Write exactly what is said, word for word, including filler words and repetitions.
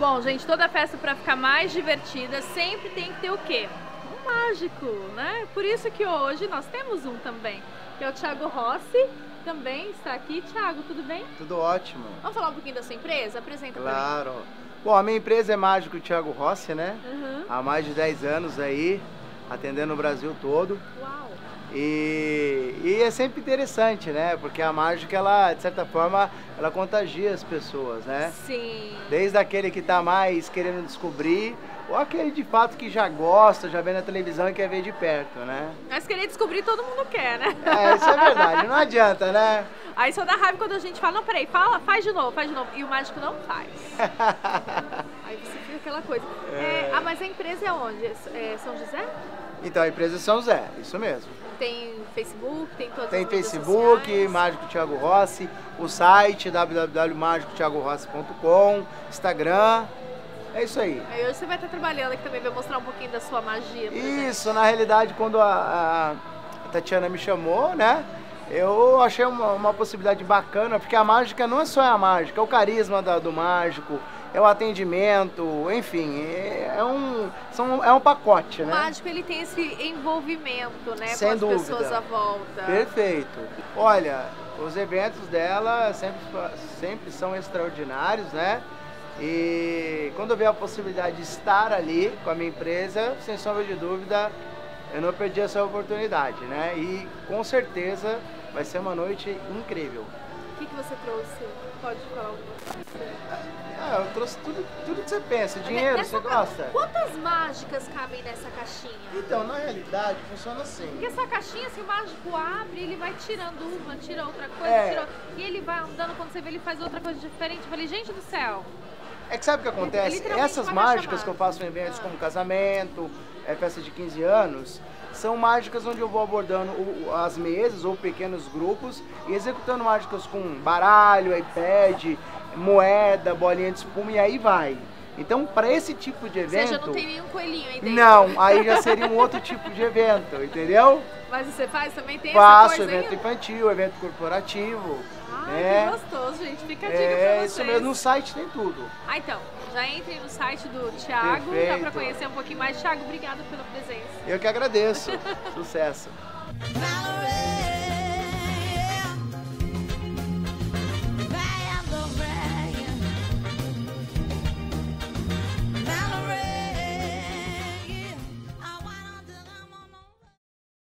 Bom, gente, toda festa para ficar mais divertida sempre tem que ter o quê? Um mágico, né? Por isso que hoje nós temos um também, que é o Thiago Rossi, também está aqui. Thiago, tudo bem? Tudo ótimo. Vamos falar um pouquinho da sua empresa? Apresenta para mim. Claro. Bom, a minha empresa é Mágico Thiago Rossi, né? Uhum. Há mais de dez anos aí, atendendo o Brasil todo. Uau! E, e é sempre interessante, né? Porque a mágica, ela, de certa forma, ela contagia as pessoas, né? Sim. Desde aquele que tá mais querendo descobrir, ou aquele de fato que já gosta, já vê na televisão e quer ver de perto, né? Mas querer descobrir todo mundo quer, né? É, isso é verdade, não adianta, né? Aí só dá raiva quando a gente fala, não, peraí, fala, faz de novo, faz de novo. E o mágico não faz. Aí você fica aquela coisa. É... É, ah, mas a empresa é onde? É São José? Então, a empresa é São José, isso mesmo. Tem Facebook, tem todas tem as redes Facebook, sociais. Mágico Thiago Rossi, o site w w w ponto mágico thiago rossi ponto com, Instagram, é isso aí. Aí hoje você vai estar trabalhando aqui também, vai mostrar um pouquinho da sua magia. Isso, gente. Na realidade, quando a, a Tátiana me chamou, né, eu achei uma, uma possibilidade bacana, porque a mágica não é só a mágica, é o carisma da, do mágico, é o atendimento, enfim, é, é, um, são, é um pacote, né? O mágico, ele tem esse envolvimento, né, sem com as pessoas à volta. Perfeito. Olha, os eventos dela sempre, sempre são extraordinários, né? E quando eu vi a possibilidade de estar ali com a minha empresa, sem sombra de dúvida, eu não perdi essa oportunidade, né? E com certeza vai ser uma noite incrível. O que, que você trouxe? Pode falar alguma coisa? Ah, eu trouxe tudo, tudo que você pensa. Dinheiro, nessa você gosta? Ca... Quantas mágicas cabem nessa caixinha? Então, na realidade, funciona assim. Porque essa caixinha, se o mágico abre, ele vai tirando uma, tira outra coisa, é. tira outra... E ele vai andando, quando você vê, ele faz outra coisa diferente. Eu falei, gente do céu! É que sabe o que acontece? Essas mágicas que eu faço em eventos ah. como casamento, é, festa de quinze anos, são mágicas onde eu vou abordando as mesas ou pequenos grupos e executando mágicas com baralho, iPad, moeda, bolinha de espuma e aí vai. Então, para esse tipo de evento... Ou seja, não tem nenhum coelhinho aí dentro. Não, aí já seria um outro tipo de evento, entendeu? Mas você faz também? Tem Faço, essa coisa evento aí? Infantil, evento corporativo. Ai, é. que gostoso, gente. Fica a dica é, pra vocês. Isso mesmo, no site tem tudo. Ah, então, já entrem no site do Thiago, Perfeito. Dá pra conhecer um pouquinho mais. Thiago, obrigado pela presença. Eu que agradeço. Sucesso.